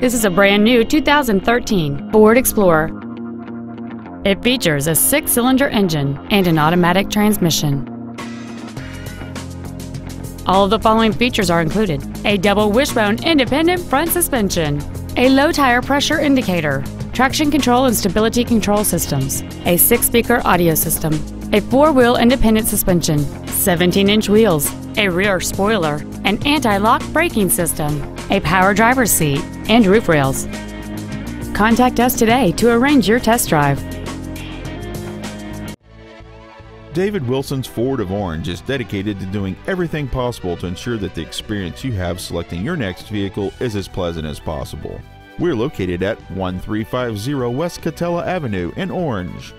This is a brand new 2013 Ford Explorer. It features a 6-cylinder engine and an automatic transmission. All of the following features are included: a double wishbone independent front suspension, a low tire pressure indicator, traction control and stability control systems, a 6-speaker audio system, a 4-wheel independent suspension, 17-inch wheels, a rear spoiler, an anti-lock braking system, a power driver's seat, and roof rails. Contact us today to arrange your test drive. David Wilson's Ford of Orange is dedicated to doing everything possible to ensure that the experience you have selecting your next vehicle is as pleasant as possible. We're located at 1350 West Katella Avenue in Orange.